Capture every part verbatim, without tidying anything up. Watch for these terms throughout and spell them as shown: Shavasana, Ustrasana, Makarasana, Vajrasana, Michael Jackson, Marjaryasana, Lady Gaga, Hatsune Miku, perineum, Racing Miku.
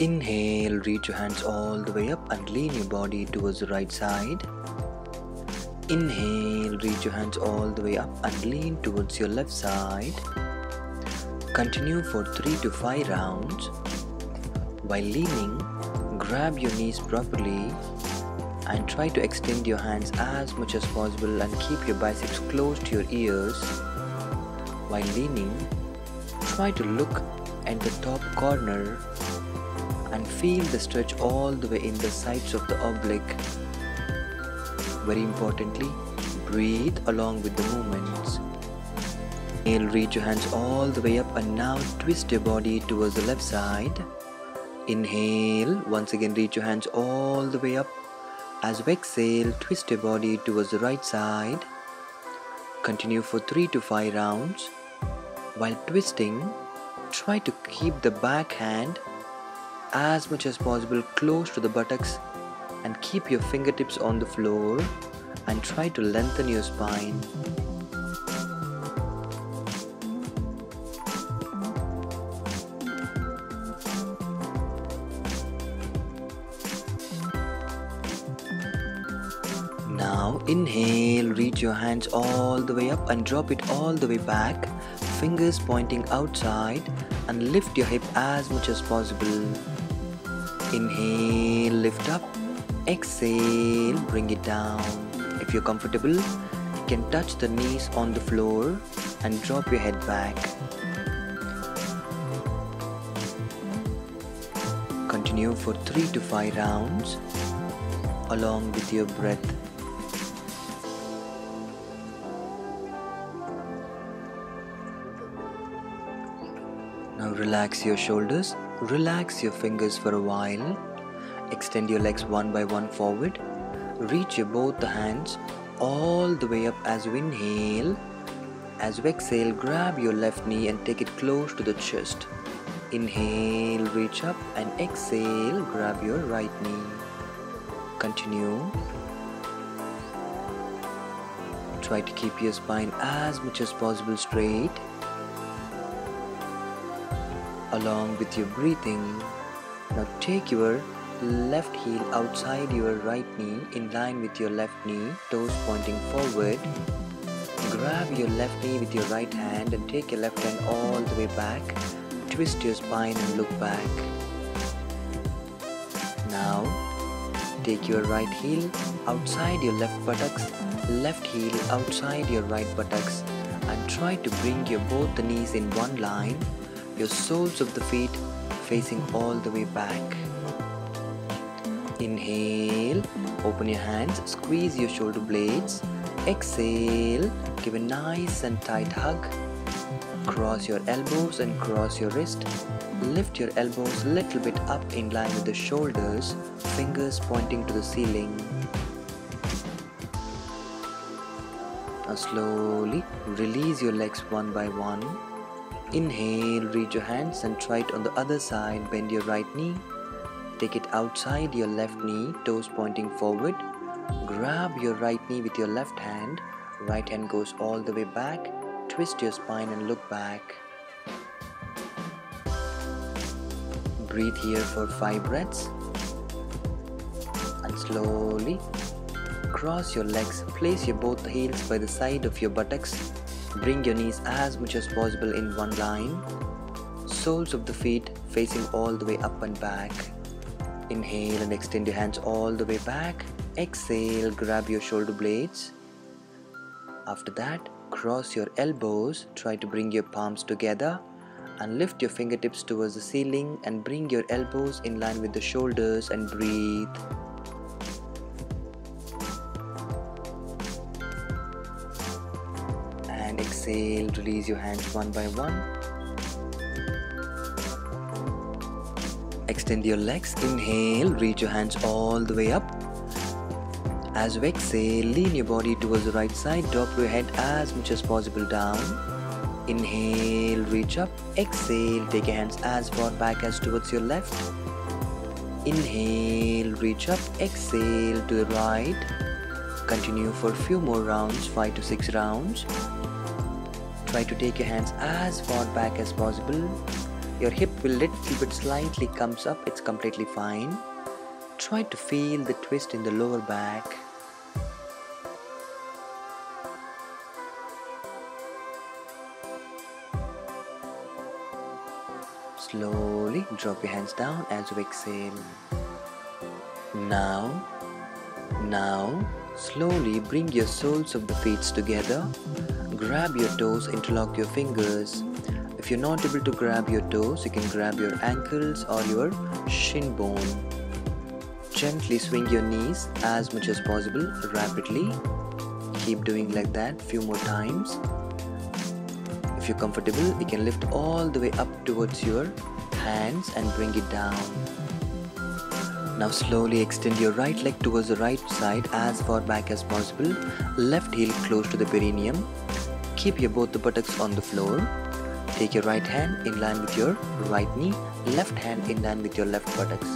Inhale, reach your hands all the way up and lean your body towards the right side. Inhale, reach your hands all the way up and lean towards your left side. Continue for three to five rounds. While leaning, grab your knees properly and try to extend your hands as much as possible and keep your biceps close to your ears. While leaning, try to look at the top corner and feel the stretch all the way in the sides of the oblique. Very importantly, breathe along with the movements. Inhale, reach your hands all the way up and now twist your body towards the left side. Inhale, once again reach your hands all the way up. As you exhale, twist your body towards the right side. Continue for three to five rounds. While twisting, try to keep the back hand as much as possible close to the buttocks and keep your fingertips on the floor and try to lengthen your spine. Now inhale, reach your hands all the way up and drop it all the way back, fingers pointing outside, and lift your hip as much as possible. Inhale, lift up. Exhale, bring it down. If you're comfortable, you can touch the knees on the floor and drop your head back. Continue for three to five rounds along with your breath. Now relax your shoulders, relax your fingers for a while. Extend your legs one by one forward. Reach your both the hands all the way up as you inhale. As you exhale, grab your left knee and take it close to the chest. Inhale, reach up, and exhale, grab your right knee. Continue. Try to keep your spine as much as possible straight. Along with your breathing, now take your left heel outside your right knee in line with your left knee, toes pointing forward. Grab your left knee with your right hand and take your left hand all the way back. Twist your spine and look back. Now take your right heel outside your left buttocks, left heel outside your right buttocks, and try to bring your both the knees in one line, your soles of the feet facing all the way back. Inhale, open your hands, squeeze your shoulder blades. Exhale, give a nice and tight hug. Cross your elbows and cross your wrist. Lift your elbows a little bit up in line with the shoulders, fingers pointing to the ceiling. Now slowly release your legs one by one. Inhale, reach your hands and try it on the other side. Bend your right knee. Take it outside your left knee, toes pointing forward. Grab your right knee with your left hand. Right hand goes all the way back. Twist your spine and look back. Breathe here for five breaths. And slowly cross your legs. Place your both heels by the side of your buttocks. Bring your knees as much as possible in one line. Soles of the feet facing all the way up and back. Inhale and extend your hands all the way back. Exhale, grab your shoulder blades. After that, cross your elbows. Try to bring your palms together and lift your fingertips towards the ceiling and bring your elbows in line with the shoulders and breathe. And exhale, release your hands one by one. Extend your legs. Inhale, reach your hands all the way up. As you exhale, lean your body towards the right side. Drop your head as much as possible down. Inhale, reach up. Exhale, take your hands as far back as towards your left. Inhale, reach up. Exhale to the right. Continue for a few more rounds, five to six rounds. Try to take your hands as far back as possible. Your hip will little bit slightly comes up, it's completely fine. Try to feel the twist in the lower back. Slowly drop your hands down as you exhale. Now, now, slowly bring your soles of the feet together. Grab your toes, interlock your fingers. If you're not able to grab your toes, you can grab your ankles or your shin bone. Gently swing your knees as much as possible, rapidly. Keep doing like that few more times. If you're comfortable, you can lift all the way up towards your hands and bring it down. Now slowly extend your right leg towards the right side as far back as possible. Left heel close to the perineum. Keep your both the buttocks on the floor. Take your right hand in line with your right knee, left hand in line with your left buttocks.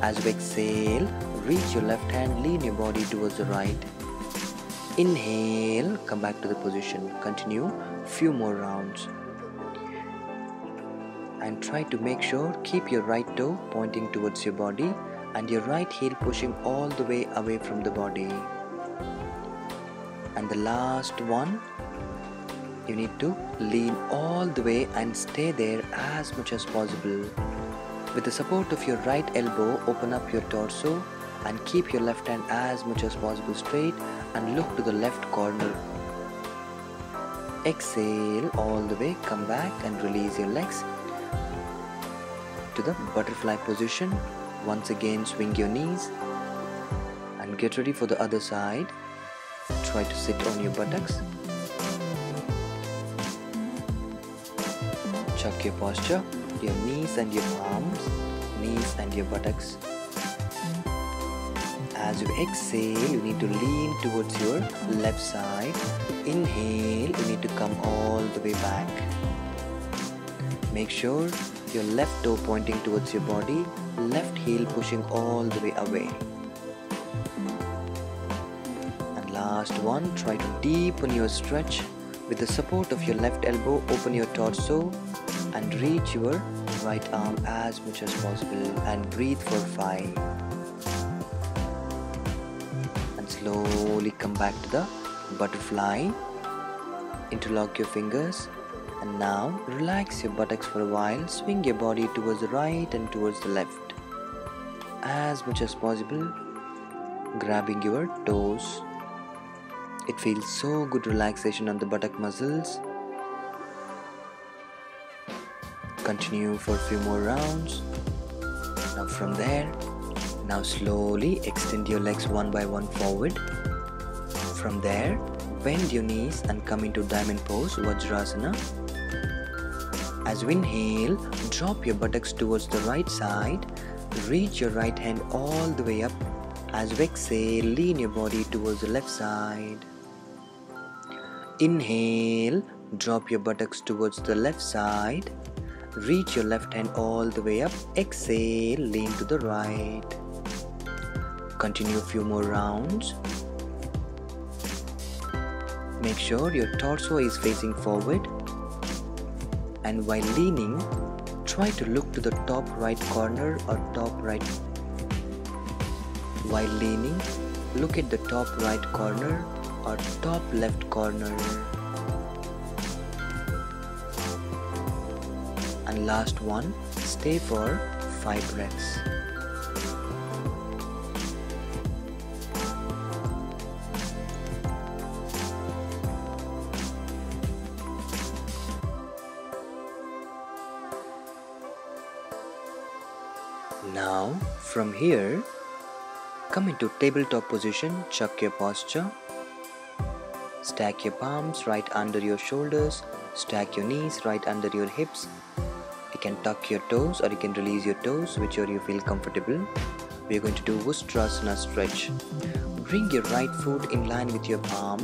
As you exhale, reach your left hand, lean your body towards the right. Inhale, come back to the position. Continue few more rounds. And try to make sure, keep your right toe pointing towards your body and your right heel pushing all the way away from the body. And the last one. You need to lean all the way and stay there as much as possible. With the support of your right elbow, open up your torso and keep your left hand as much as possible straight and look to the left corner. Exhale all the way, come back and release your legs to the butterfly position. Once again, swing your knees and get ready for the other side. Try to sit on your buttocks. Check your posture, your knees and your arms, knees and your buttocks. As you exhale, you need to lean towards your left side. Inhale, you need to come all the way back. Make sure your left toe pointing towards your body, left heel pushing all the way away. And last one, try to deepen your stretch. With the support of your left elbow, open your torso and reach your right arm as much as possible and breathe for five. And slowly come back to the butterfly. Interlock your fingers and now relax your buttocks for a while. Swing your body towards the right and towards the left as much as possible, grabbing your toes. It feels so good, relaxation on the buttock muscles. Continue for a few more rounds. Now from there, now slowly extend your legs one by one forward. From there, bend your knees and come into diamond pose, Vajrasana. As you inhale, drop your buttocks towards the right side. Reach your right hand all the way up. As you exhale, lean your body towards the left side. Inhale, drop your buttocks towards the left side. Reach your left hand all the way up. Exhale, lean to the right. Continue a few more rounds. Make sure your torso is facing forward. And while leaning, try to look to the top right corner or top right. While leaning, look at the top right corner or top left corner. And last one, stay for five breaths. Now, from here, come into tabletop position, check your posture. Stack your palms right under your shoulders. Stack your knees right under your hips. You can tuck your toes or you can release your toes, whichever you feel comfortable. We are going to do Ustrasana stretch. Bring your right foot in line with your palm.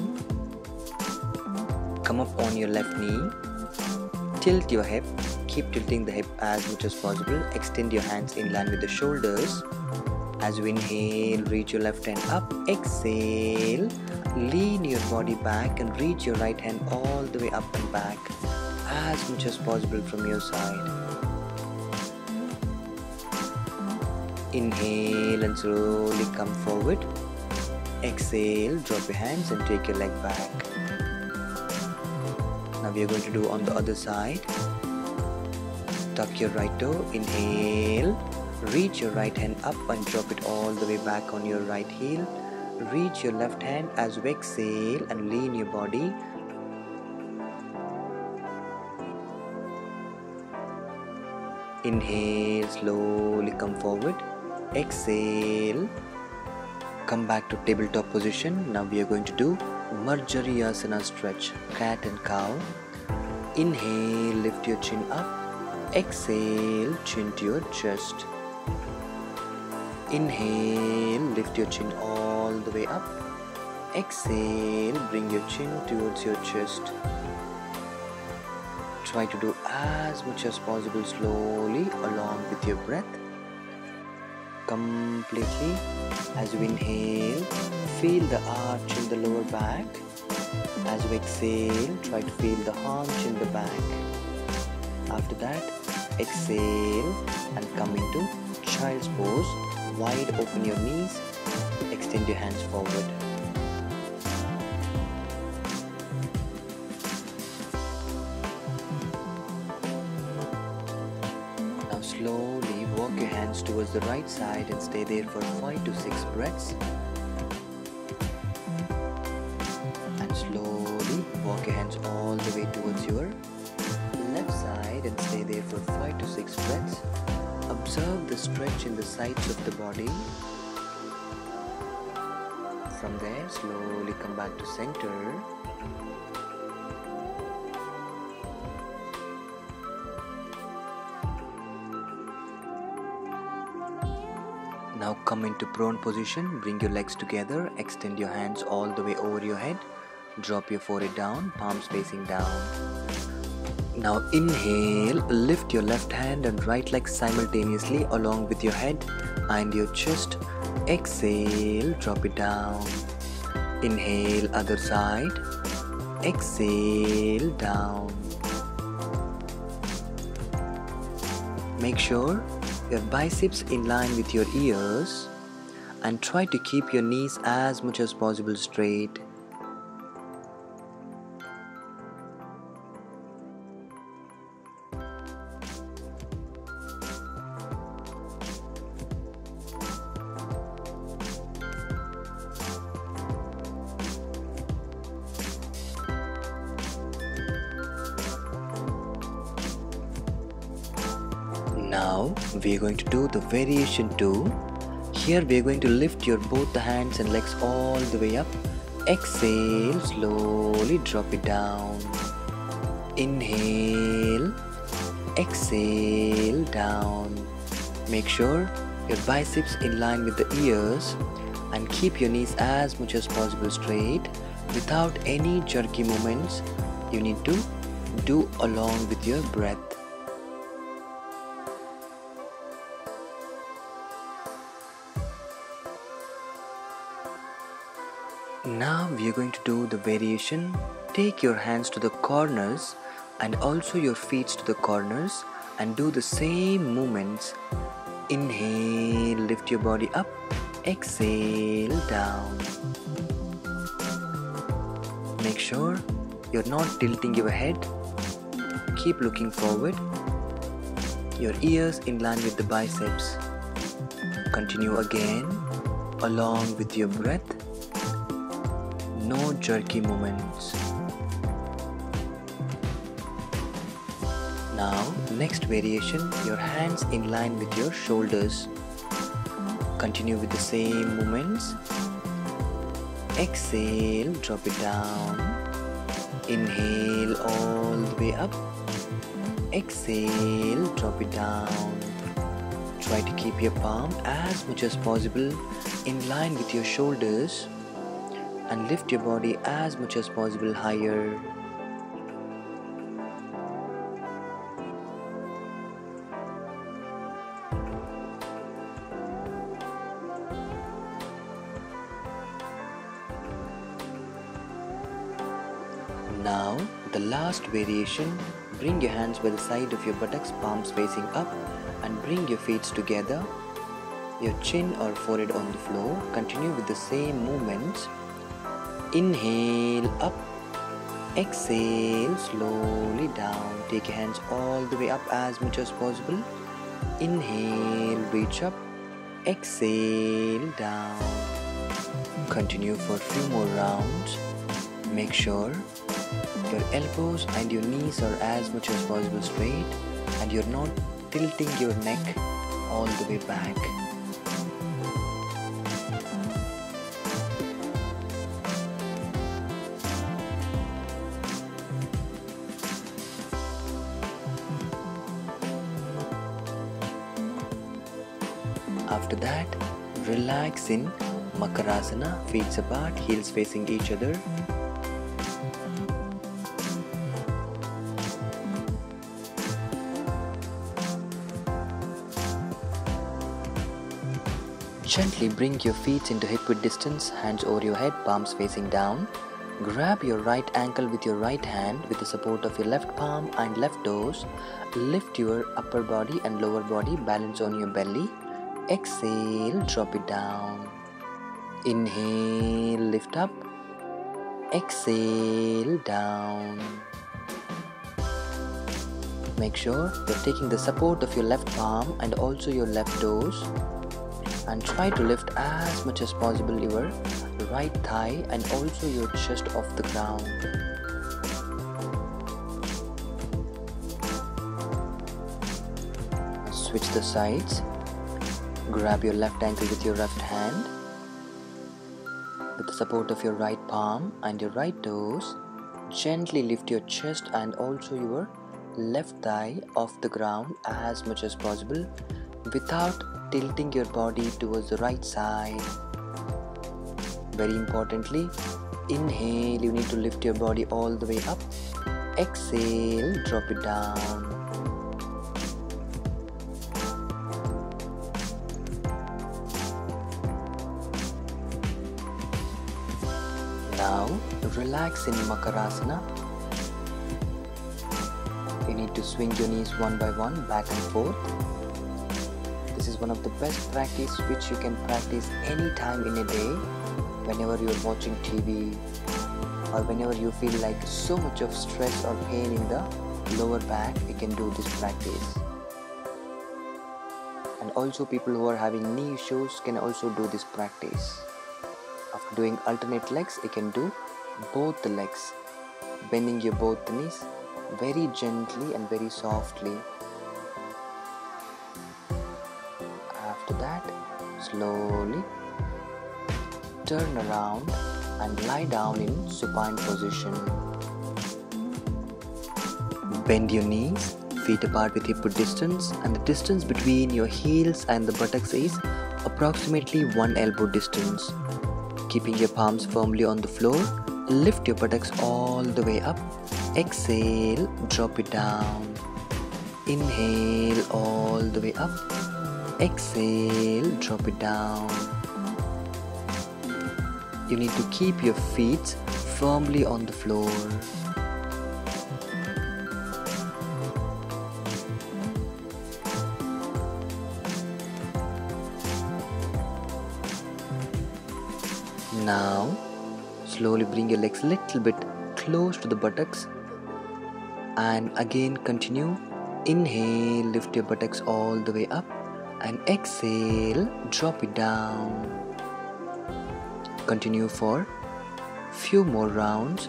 Come up on your left knee. Tilt your hip. Keep tilting the hip as much as possible. Extend your hands in line with the shoulders. As you inhale, reach your left hand up. Exhale, lean your body back and reach your right hand all the way up and back as much as possible from your side. Inhale and slowly come forward. Exhale, drop your hands and take your leg back. Now we are going to do on the other side. Tuck your right toe, inhale, reach your right hand up and drop it all the way back on your right heel. Reach your left hand as you exhale and lean your body. Inhale, slowly come forward. Exhale, come back to tabletop position. Now we are going to do Marjaryasana stretch, cat and cow. Inhale, lift your chin up. Exhale, chin to your chest. Inhale, lift your chin all the way up. Exhale, bring your chin towards your chest. Try to do as much as possible slowly along with your breath. Completely. As you inhale, feel the arch in the lower back. As you exhale, try to feel the haunch in the back. After that, exhale and come into child's pose. Wide open your knees, extend your hands forward. Now slowly walk your hands towards the right side and stay there for five to six breaths. And slowly walk your hands all the way towards your left side and stay there for five to six breaths. Observe the stretch in the sides of the body. From there, slowly come back to center. Now come into prone position. Bring your legs together. Extend your hands all the way over your head. Drop your forehead down, palms facing down. Now inhale, lift your left hand and right leg simultaneously along with your head and your chest. Exhale, drop it down. Inhale, other side. Exhale, down. Make sure your biceps in line with your ears and try to keep your knees as much as possible straight. Now we are going to do the variation two. Here we are going to lift your both the hands and legs all the way up. Exhale, slowly drop it down. Inhale, exhale, down. Make sure your biceps in line with the ears and keep your knees as much as possible straight without any jerky movements. You need to do along with your breath. Now we are going to do the variation. Take your hands to the corners and also your feet to the corners and do the same movements. Inhale, lift your body up. Exhale, down. Make sure you're not tilting your head. Keep looking forward. Your ears in line with the biceps. Continue again along with your breath. No jerky movements. Now, next variation, your hands in line with your shoulders. Continue with the same movements. Exhale, drop it down. Inhale all the way up. Exhale, drop it down. Try to keep your palm as much as possible in line with your shoulders. And lift your body as much as possible higher. Now, the last variation, bring your hands by the side of your buttocks, palms facing up, and bring your feet together. your chin or forehead on the floor. Continue with the same movement. Inhale up, exhale slowly down. Take your hands all the way up as much as possible. Inhale, reach up, exhale down. Continue for a few more rounds. Make sure your elbows and your knees are as much as possible straight and you're not tilting your neck all the way back. After that, relax in Makarasana, feet apart, heels facing each other. Gently bring your feet into hip-width distance, hands over your head, palms facing down. Grab your right ankle with your right hand with the support of your left palm and left toes. Lift your upper body and lower body, balance on your belly. Exhale, drop it down. Inhale, lift up. Exhale, down. Make sure you're taking the support of your left palm and also your left toes. And try to lift as much as possible your right thigh and also your chest off the ground. Switch the sides. Grab your left ankle with your left hand. With the support of your right palm and your right toes, gently lift your chest and also your left thigh off the ground as much as possible without tilting your body towards the right side. Very importantly, inhale, you need to lift your body all the way up. Exhale, drop it down. Now, relax in Makarasana. You need to swing your knees one by one, back and forth. This is one of the best practice which you can practice any time in a day, whenever you are watching T V or whenever you feel like so much of stress or pain in the lower back, you can do this practice. And also people who are having knee issues can also do this practice. After doing alternate legs, you can do both the legs, bending your both knees very gently and very softly. That slowly turn around and lie down in supine position. Bend your knees, feet apart with hip width distance, and the distance between your heels and the buttocks is approximately one elbow distance. Keeping your palms firmly on the floor, lift your buttocks all the way up. Exhale, drop it down. Inhale all the way up. Exhale, drop it down. You need to keep your feet firmly on the floor. Now, slowly bring your legs a little bit close to the buttocks and again continue. Inhale, lift your buttocks all the way up. And exhale, drop it down. Continue for few more rounds.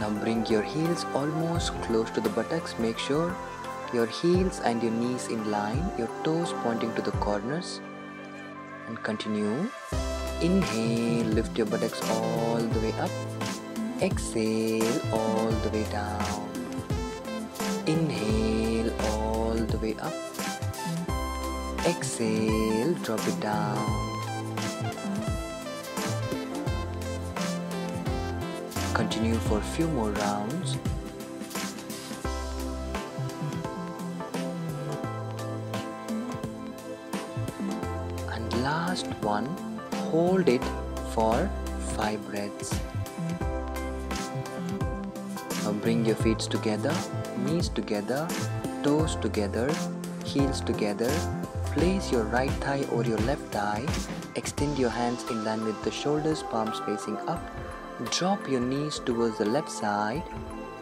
Now bring your heels almost close to the buttocks. Make sure your heels and your knees in line, your toes pointing to the corners, and continue. Inhale, lift your buttocks all the way up. Exhale, all the way down. Inhale, all the way up. Exhale, drop it down. Continue for a few more rounds. last one, hold it for five breaths. Now bring your feet together, knees together, toes together, heels together. Place your right thigh or your left thigh. Extend your hands in line with the shoulders, palms facing up. Drop your knees towards the left side.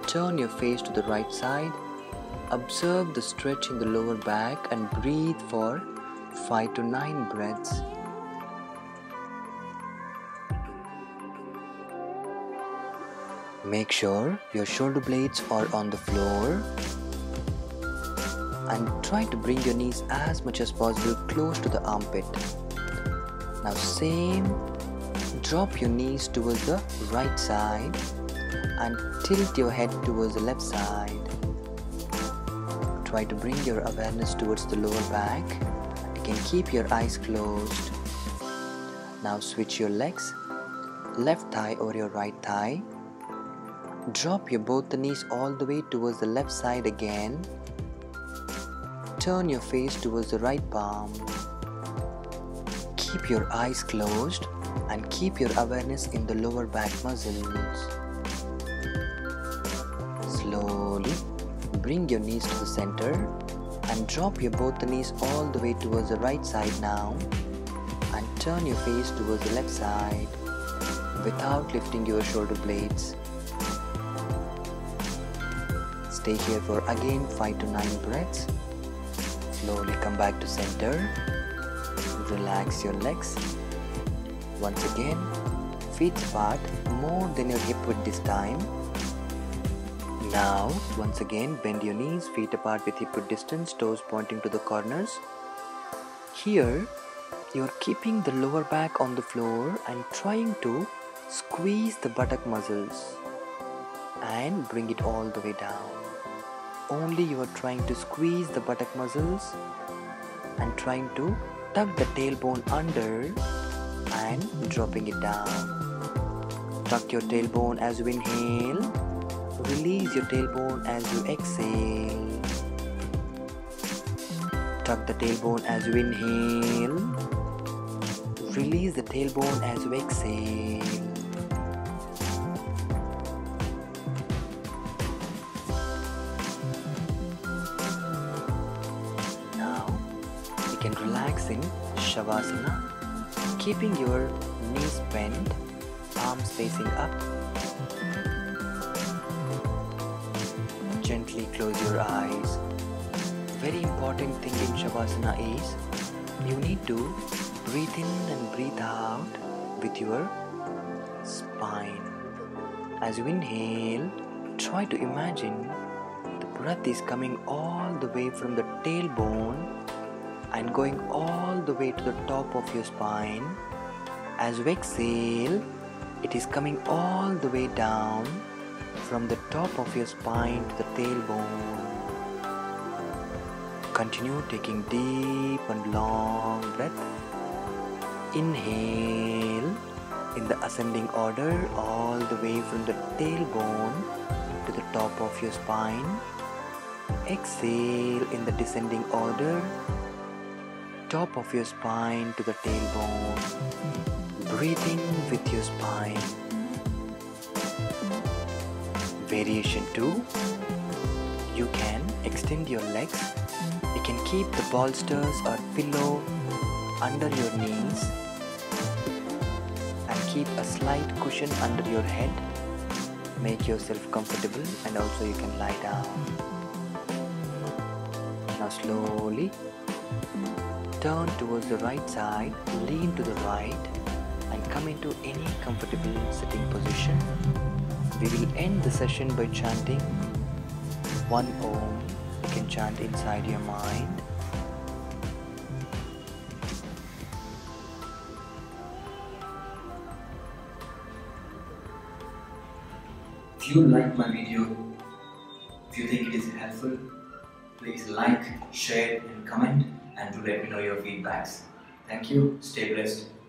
Turn your face to the right side. Observe the stretch in the lower back and breathe for five to nine breaths. Make sure your shoulder blades are on the floor and try to bring your knees as much as possible close to the armpit. Now same, drop your knees towards the right side and tilt your head towards the left side. Try to bring your awareness towards the lower back. You can keep your eyes closed. Now switch your legs, left thigh or your right thigh. Drop your both the knees all the way towards the left side again. Turn your face towards the right palm. Keep your eyes closed and keep your awareness in the lower back muscles. Slowly bring your knees to the center and drop your both the knees all the way towards the right side now and turn your face towards the left side without lifting your shoulder blades. Stay here for again five to nine breaths. Slowly come back to center. Relax your legs. Once again, feet apart more than your hip width this time. Now, once again, bend your knees, feet apart with hip width distance, toes pointing to the corners. Here, you are keeping the lower back on the floor and trying to squeeze the buttock muscles and bring it all the way down. Only you are trying to squeeze the buttock muscles and trying to tuck the tailbone under and dropping it down. Tuck your tailbone as you inhale. Release your tailbone as you exhale. Tuck the tailbone as you inhale. Release the tailbone as you exhale. Now you can relax in Shavasana, keeping your knees bent, palms facing up. Gently close your eyes. Very important thing in Shavasana is you need to breathe in and breathe out with your spine. As you inhale, try to imagine the breath is coming all the way from the tailbone and going all the way to the top of your spine. As you exhale, it is coming all the way down from the top of your spine to the tailbone. Continue taking deep and long breath. Inhale in the ascending order all the way from the tailbone to the top of your spine. Exhale in the descending order, top of your spine to the tailbone. Breathing with your spine. Variation two, you can extend your legs, you can keep the bolsters or pillow under your knees and keep a slight cushion under your head. Make yourself comfortable and also you can lie down. Now slowly turn towards the right side, lean to the right and come into any comfortable sitting position. We will end the session by chanting one Om. You can chant inside your mind. If you like my video, if you think it is helpful, please like, share and comment, and do let me know your feedbacks. Thank you. Stay blessed.